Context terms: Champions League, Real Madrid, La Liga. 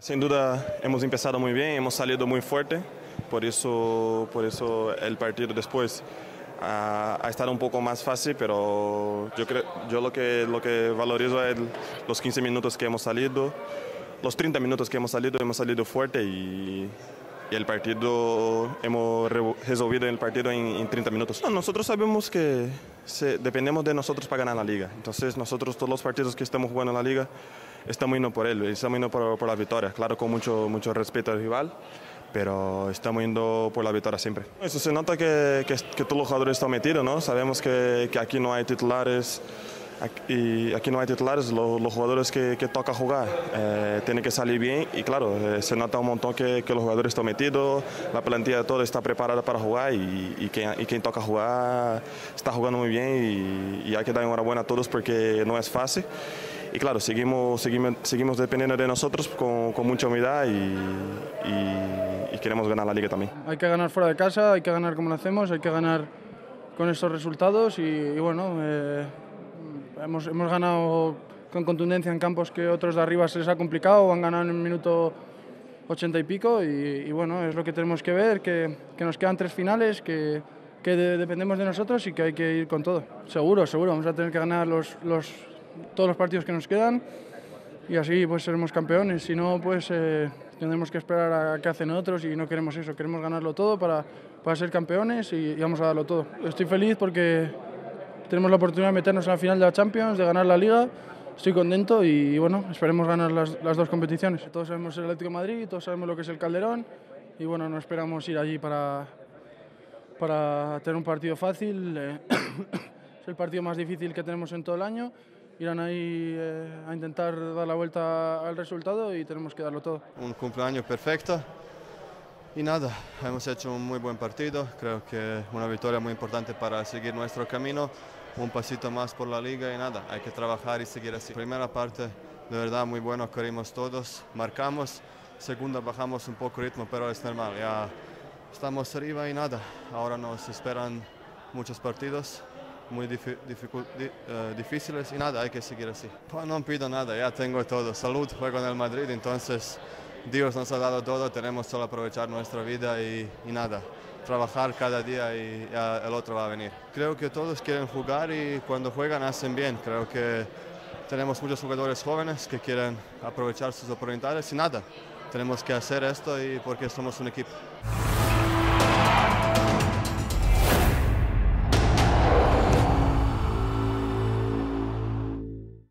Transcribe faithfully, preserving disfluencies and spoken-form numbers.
Sin duda hemos empezado muy bien, hemos salido muy fuerte, por eso, por eso el partido después ha, ha estado un poco más fácil, pero yo, creo, yo lo, que, lo que valorizo es los quince minutos que hemos salido, los treinta minutos que hemos salido, hemos salido fuerte y, y el partido, hemos resolvido el partido en, en treinta minutos. No, nosotros sabemos que se, dependemos de nosotros para ganar la liga, entonces nosotros todos los partidos que estamos jugando en la liga, estamos yendo por él, estamos yendo por, por la victoria, claro, con mucho, mucho respeto al rival, pero estamos yendo por la victoria siempre. Eso se nota que, que, que todos los jugadores están metidos, ¿no? Sabemos que, que aquí no hay titulares, aquí, aquí no hay titulares, los, los jugadores que, que toca jugar eh, tienen que salir bien y claro, eh, se nota un montón que, que los jugadores están metidos, la plantilla toda está preparada para jugar y, y, quien, y quien toca jugar está jugando muy bien y, y hay que dar enhorabuena a todos porque no es fácil. Y claro, seguimos, seguimos, seguimos dependiendo de nosotros con, con mucha humildad y, y, y queremos ganar la Liga también. Hay que ganar fuera de casa, hay que ganar como lo hacemos, hay que ganar con estos resultados y, y bueno, eh, hemos, hemos ganado con contundencia en campos que otros de arriba se les ha complicado o han ganado en el minuto ochenta y pico y, y bueno, es lo que tenemos que ver, que, que nos quedan tres finales, que, que de, dependemos de nosotros y que hay que ir con todo. Seguro, seguro, vamos a tener que ganar los... los todos los partidos que nos quedan y así pues seremos campeones, si no pues eh, tendremos que esperar a que hacen otros y no queremos eso, queremos ganarlo todo para, para ser campeones y, y vamos a darlo todo. Estoy feliz porque tenemos la oportunidad de meternos en la final de la Champions, de ganar la Liga, estoy contento y bueno, esperemos ganar las, las dos competiciones. Todos sabemos el Atlético de Madrid, todos sabemos lo que es el Calderón y bueno, no esperamos ir allí para, para tener un partido fácil, eh, es el partido más difícil que tenemos en todo el año. Irán ahí eh, a intentar dar la vuelta al resultado y tenemos que darlo todo. Un cumpleaños perfecto y nada, hemos hecho un muy buen partido, creo que una victoria muy importante para seguir nuestro camino, un pasito más por la liga y nada, hay que trabajar y seguir así. Primera parte, de verdad muy bueno, corrimos todos, marcamos, segunda bajamos un poco el ritmo, pero es normal, ya estamos arriba y nada, ahora nos esperan muchos partidos muy difi uh, difíciles y nada, hay que seguir así. Pues no pido nada, ya tengo todo, salud, juego en el Madrid, entonces Dios nos ha dado todo, tenemos solo aprovechar nuestra vida y, y nada, trabajar cada día y ya el otro va a venir. Creo que todos quieren jugar y cuando juegan hacen bien, creo que tenemos muchos jugadores jóvenes que quieren aprovechar sus oportunidades y nada, tenemos que hacer esto y porque somos un equipo.